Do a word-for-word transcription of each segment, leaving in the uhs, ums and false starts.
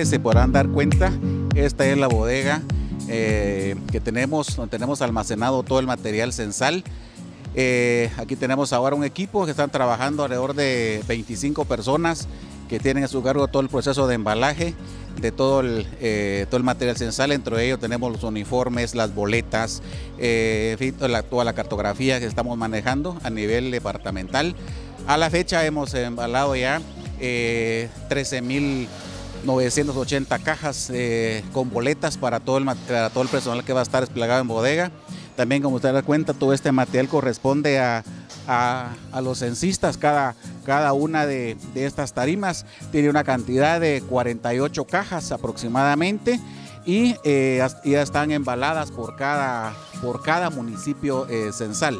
ustedes se podrán dar cuenta, esta es la bodega eh, que tenemos, donde tenemos almacenado todo el material censal. Eh, aquí tenemos ahora un equipo que están trabajando alrededor de veinticinco personas que tienen a su cargo todo el proceso de embalaje de todo el, eh, todo el material censal. Entre ellos tenemos los uniformes, las boletas, eh, en fin, toda, la, toda la cartografía que estamos manejando a nivel departamental. A la fecha hemos embalado ya eh, trece mil novecientas ochenta cajas eh, con boletas para todo, el, para todo el personal que va a estar desplegado en bodega. También, como usted da cuenta, todo este material corresponde a, a, a los censistas. Cada, cada una de, de estas tarimas tiene una cantidad de cuarenta y ocho cajas aproximadamente y eh, ya están embaladas por cada, por cada municipio eh, censal.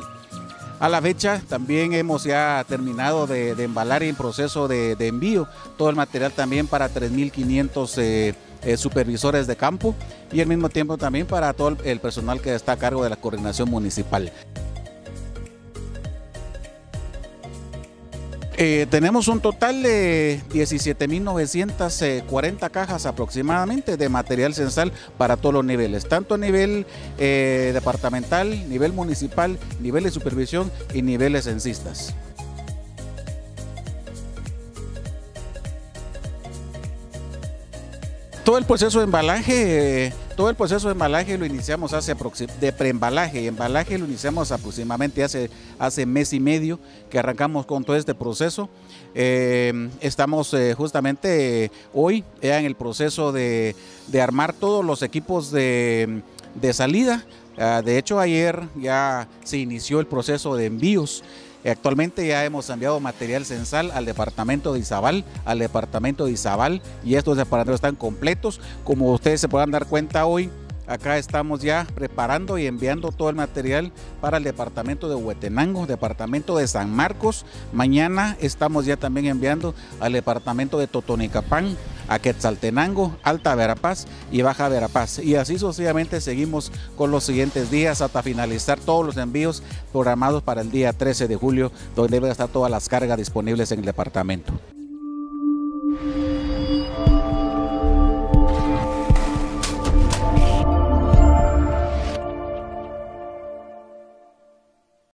A la fecha también hemos ya terminado de, de embalar y en proceso de, de envío todo el material también para tres mil quinientos eh, Eh, supervisores de campo y al mismo tiempo también para todo el personal que está a cargo de la coordinación municipal. Eh, tenemos un total de diecisiete mil novecientas cuarenta cajas aproximadamente de material censal para todos los niveles, tanto a nivel eh, departamental, nivel municipal, nivel de supervisión y niveles censistas. Todo el proceso de embalaje, eh, todo el proceso de embalaje lo iniciamos hace de preembalaje y embalaje lo iniciamos aproximadamente hace, hace mes y medio que arrancamos con todo este proceso. Eh, estamos eh, justamente eh, hoy ya en el proceso de, de armar todos los equipos de, de salida. Eh, de hecho, ayer ya se inició el proceso de envíos. Actualmente ya hemos enviado material censal al departamento de Izabal, al departamento de Izabal y estos departamentos están completos. Como ustedes se puedan dar cuenta hoy, acá estamos ya preparando y enviando todo el material para el departamento de Huehuetenango, departamento de San Marcos. Mañana estamos ya también enviando al departamento de Totonicapán, a Quetzaltenango, Alta Verapaz y Baja Verapaz. Y así sucesivamente seguimos con los siguientes días hasta finalizar todos los envíos programados para el día trece de julio, donde deben estar todas las cargas disponibles en el departamento.